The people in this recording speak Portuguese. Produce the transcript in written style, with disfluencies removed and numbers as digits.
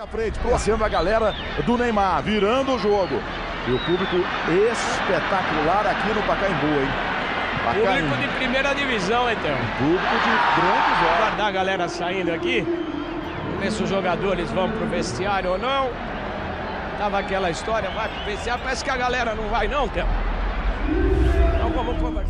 Aqui à frente, pra cima da galera do Neymar, virando o jogo. E o público espetacular aqui no Pacaembu, hein? Pacaembu. Público de primeira divisão, então. Público de grandes horas. Guardar a galera saindo aqui. Ver se os jogadores vão pro vestiário ou não. Tava aquela história, vai pro vestiário. Parece que a galera não vai não, Théo. Então vamos conversar.